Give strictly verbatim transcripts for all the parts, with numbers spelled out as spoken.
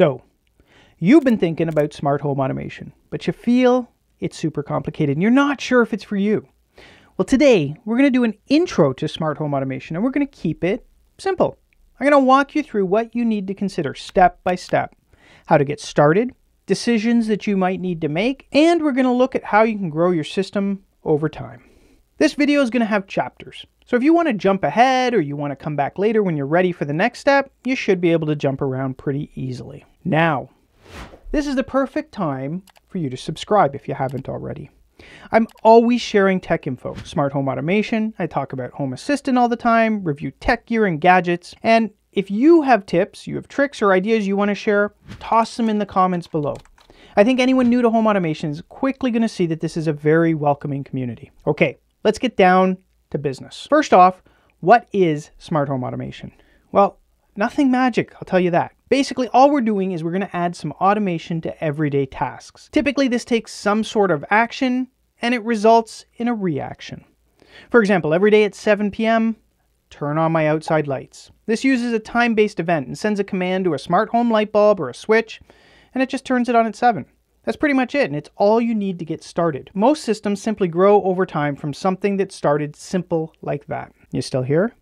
So you've been thinking about smart home automation, but you feel it's super complicated and you're not sure if it's for you. Well, today we're going to do an intro to smart home automation and we're going to keep it simple. I'm going to walk you through what you need to consider step by step, how to get started, decisions that you might need to make, and we're going to look at how you can grow your system over time. This video is going to have chapters. So if you want to jump ahead or you want to come back later when you're ready for the next step, you should be able to jump around pretty easily. Now, this is the perfect time for you to subscribe if you haven't already. I'm always sharing tech info, smart home automation. I talk about Home Assistant all the time, review tech gear and gadgets. And if you have tips, you have tricks or ideas you want to share, toss them in the comments below. I think anyone new to home automation is quickly going to see that this is a very welcoming community. Okay, let's get down to business. First off, what is smart home automation? Well, nothing magic, I'll tell you that. Basically, all we're doing is we're going to add some automation to everyday tasks. Typically, this takes some sort of action and it results in a reaction. For example, every day at seven p m, turn on my outside lights. This uses a time-based event and sends a command to a smart home light bulb or a switch, and it just turns it on at seven. That's pretty much it, and it's all you need to get started. Most systems simply grow over time from something that started simple like that. You still here?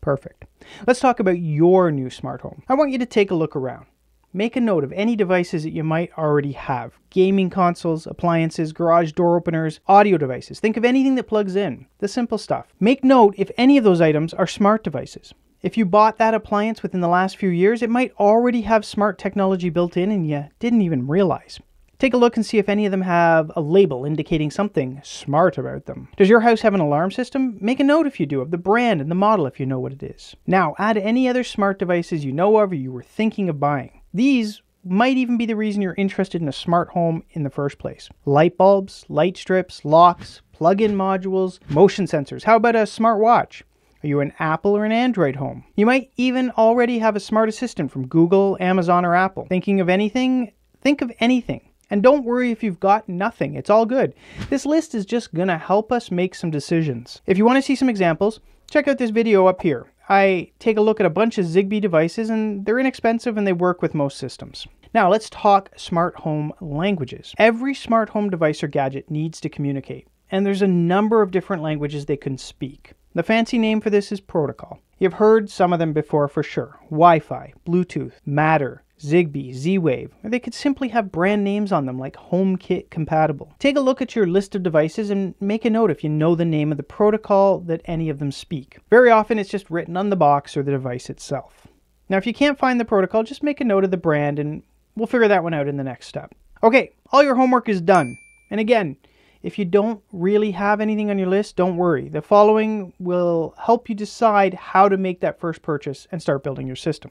Perfect. Let's talk about your new smart home. I want you to take a look around. Make a note of any devices that you might already have. Gaming consoles, appliances, garage door openers, audio devices. Think of anything that plugs in, the simple stuff. Make note if any of those items are smart devices. If you bought that appliance within the last few years, it might already have smart technology built in and you didn't even realize. Take a look and see if any of them have a label indicating something smart about them. Does your house have an alarm system? Make a note if you do of the brand and the model if you know what it is. Now, add any other smart devices you know of or you were thinking of buying. These might even be the reason you're interested in a smart home in the first place. Light bulbs, light strips, locks, plug-in modules, motion sensors. How about a smart watch? Are you an Apple or an Android home? You might even already have a smart assistant from Google, Amazon, or Apple. Thinking of anything? Think of anything. And don't worry if you've got nothing, it's all good. This list is just gonna help us make some decisions. If you wanna see some examples, check out this video up here. I take a look at a bunch of Zigbee devices and they're inexpensive and they work with most systems. Now let's talk smart home languages. Every smart home device or gadget needs to communicate, and there's a number of different languages they can speak. The fancy name for this is protocol. You've heard some of them before for sure. Wi-Fi, Bluetooth, Matter, Zigbee, Z-Wave, or they could simply have brand names on them like HomeKit compatible. Take a look at your list of devices and make a note if you know the name of the protocol that any of them speak. Very often it's just written on the box or the device itself. Now if you can't find the protocol, just make a note of the brand and we'll figure that one out in the next step. Okay, all your homework is done. And again, if you don't really have anything on your list, don't worry. The following will help you decide how to make that first purchase and start building your system.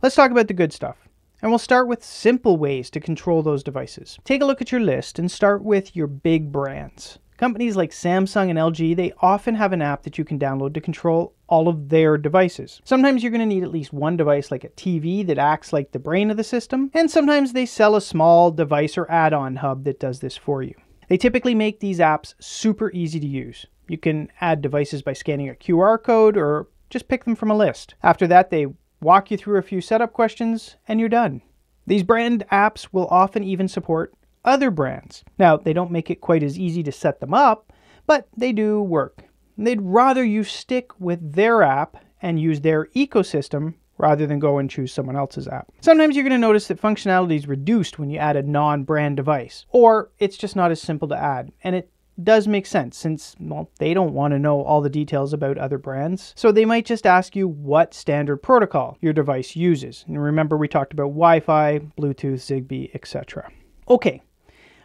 Let's talk about the good stuff. And we'll start with simple ways to control those devices. Take a look at your list and start with your big brands. Companies like Samsung and L G, they often have an app that you can download to control all of their devices. Sometimes you're going to need at least one device like a T V that acts like the brain of the system, and sometimes they sell a small device or add-on hub that does this for you. They typically make these apps super easy to use. You can add devices by scanning a Q R code or just pick them from a list. After that, they walk you through a few setup questions, and you're done. These brand apps will often even support other brands. Now, they don't make it quite as easy to set them up, but they do work. They'd rather you stick with their app and use their ecosystem rather than go and choose someone else's app. Sometimes you're going to notice that functionality is reduced when you add a non-brand device, or it's just not as simple to add, and it does make sense since, well, they don't want to know all the details about other brands. So they might just ask you what standard protocol your device uses. And remember, we talked about Wi-Fi, Bluetooth, Zigbee, et cetera. Okay,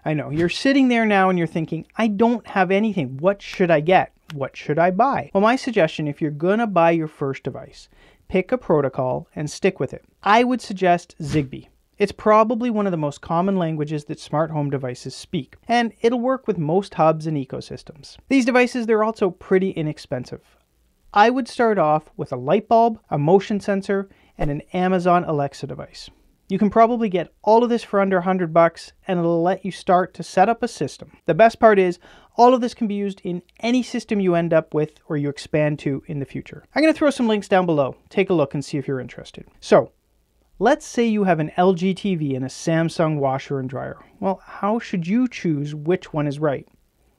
I know you're sitting there now and you're thinking, I don't have anything. What should I get? What should I buy? Well, my suggestion, if you're going to buy your first device, pick a protocol and stick with it. I would suggest Zigbee. It's probably one of the most common languages that smart home devices speak, and it'll work with most hubs and ecosystems. These devices, they're also pretty inexpensive. I would start off with a light bulb, a motion sensor, and an Amazon Alexa device. You can probably get all of this for under a hundred bucks, and it'll let you start to set up a system. The best part is, all of this can be used in any system you end up with or you expand to in the future. I'm going to throw some links down below. Take a look and see if you're interested. So, Let's say you have an L G T V and a Samsung washer and dryer. Well, how should you choose which one is right?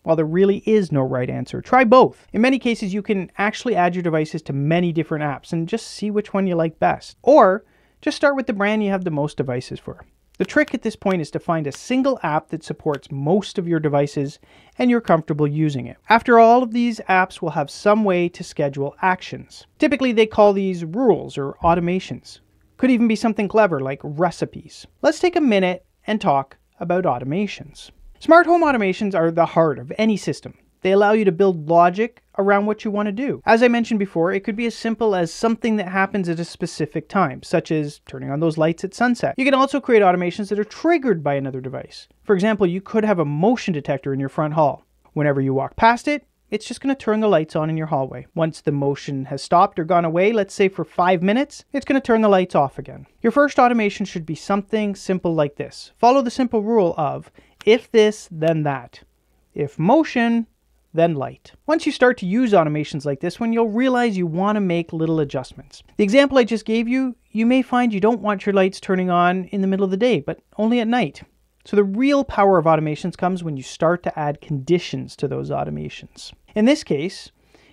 Well, there really is no right answer. Try both. In many cases, you can actually add your devices to many different apps and just see which one you like best. Or just start with the brand you have the most devices for. The trick at this point is to find a single app that supports most of your devices and you're comfortable using it. After all of these apps will have some way to schedule actions. Typically they call these rules or automations. Could even be something clever like recipes. Let's take a minute and talk about automations. Smart home automations are the heart of any system. They allow you to build logic around what you want to do. As I mentioned before, it could be as simple as something that happens at a specific time, such as turning on those lights at sunset. You can also create automations that are triggered by another device. For example, you could have a motion detector in your front hall. Whenever you walk past it, it's just going to turn the lights on in your hallway. Once the motion has stopped or gone away, let's say for five minutes, it's going to turn the lights off again. Your first automation should be something simple like this. Follow the simple rule of if this, then that. If motion, then light. Once you start to use automations like this one, you'll realize you want to make little adjustments. The example I just gave you, you may find you don't want your lights turning on in the middle of the day, but only at night. So the real power of automations comes when you start to add conditions to those automations. In this case,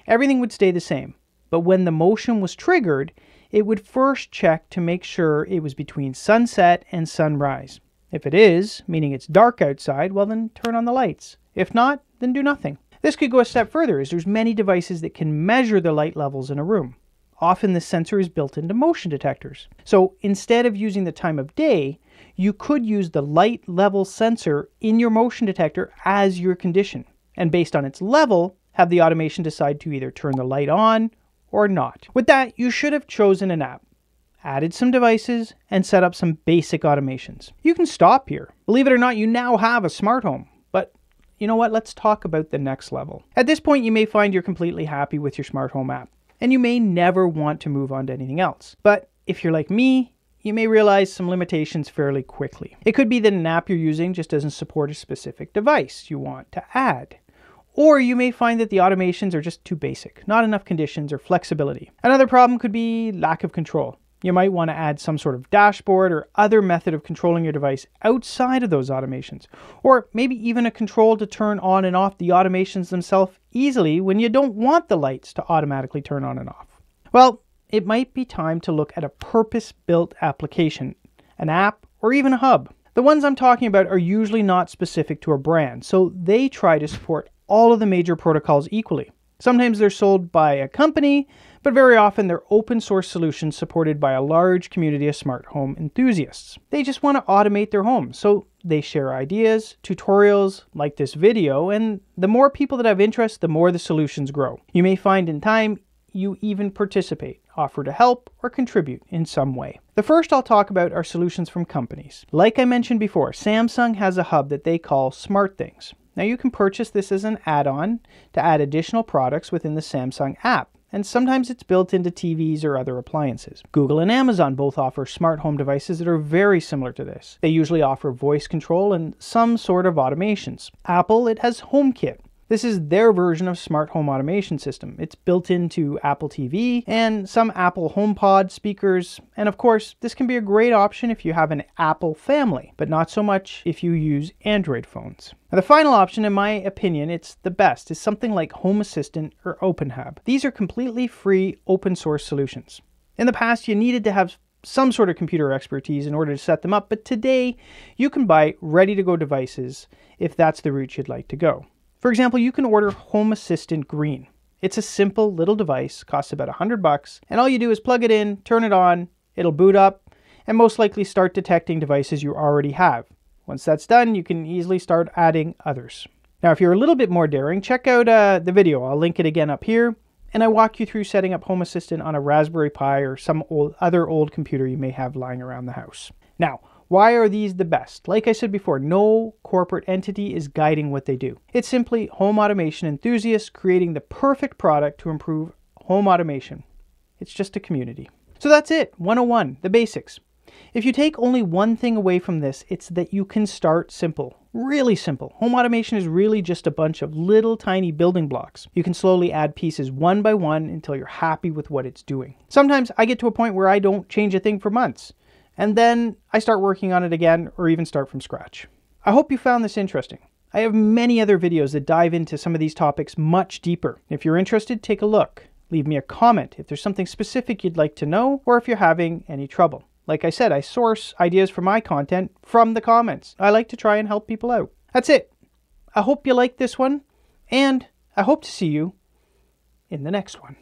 everything would stay the same, but when the motion was triggered, it would first check to make sure it was between sunset and sunrise. If it is, meaning it's dark outside, well then turn on the lights. If not, then do nothing. This could go a step further, as there's many devices that can measure the light levels in a room. Often this sensor is built into motion detectors. So instead of using the time of day, you could use the light level sensor in your motion detector as your condition, and based on its level, have the automation decide to either turn the light on or not. With that, you should have chosen an app, added some devices, and set up some basic automations. You can stop here. Believe it or not, you now have a smart home. You know what, let's talk about the next level. At this point, you may find you're completely happy with your smart home app, and you may never want to move on to anything else. But if you're like me, you may realize some limitations fairly quickly. It could be that an app you're using just doesn't support a specific device you want to add. Or you may find that the automations are just too basic, not enough conditions or flexibility. Another problem could be lack of control. You might want to add some sort of dashboard or other method of controlling your device outside of those automations, or maybe even a control to turn on and off the automations themselves easily when you don't want the lights to automatically turn on and off. Well, it might be time to look at a purpose-built application, an app, or even a hub. The ones I'm talking about are usually not specific to a brand, so they try to support all of the major protocols equally. Sometimes they're sold by a company, but very often they're open source solutions supported by a large community of smart home enthusiasts. They just want to automate their home, so they share ideas, tutorials like this video, and the more people that have interest, the more the solutions grow. You may find in time you even participate, offer to help, or contribute in some way. The first I'll talk about are solutions from companies. Like I mentioned before, Samsung has a hub that they call SmartThings. Now you can purchase this as an add-on to add additional products within the Samsung app, and sometimes it's built into T Vs or other appliances. Google and Amazon both offer smart home devices that are very similar to this. They usually offer voice control and some sort of automations. Apple, it has HomeKit. This is their version of smart home automation system. It's built into Apple T V and some Apple HomePod speakers, and of course, this can be a great option if you have an Apple family, but not so much if you use Android phones. Now, the final option, in my opinion, it's the best, is something like Home Assistant or openHAB. These are completely free open source solutions. In the past, you needed to have some sort of computer expertise in order to set them up, but today you can buy ready-to-go devices if that's the route you'd like to go. For example, you can order Home Assistant Green. It's a simple little device, costs about a hundred bucks, and all you do is plug it in, turn it on, it'll boot up, and most likely start detecting devices you already have. Once that's done, you can easily start adding others. Now, if you're a little bit more daring, check out uh, the video. I'll link it again up here, and I walk you through setting up Home Assistant on a Raspberry Pi or some old, other old computer you may have lying around the house. Now, why are these the best? Like I said before, no corporate entity is guiding what they do. It's simply home automation enthusiasts creating the perfect product to improve home automation. It's just a community. So that's it, one oh one, the basics. If you take only one thing away from this, it's that you can start simple, really simple. Home automation is really just a bunch of little tiny building blocks. You can slowly add pieces one by one until you're happy with what it's doing. Sometimes I get to a point where I don't change a thing for months, and then I start working on it again, or even start from scratch. I hope you found this interesting. I have many other videos that dive into some of these topics much deeper. If you're interested, take a look. Leave me a comment if there's something specific you'd like to know, or if you're having any trouble. Like I said, I source ideas for my content from the comments. I like to try and help people out. That's it. I hope you liked this one, and I hope to see you in the next one.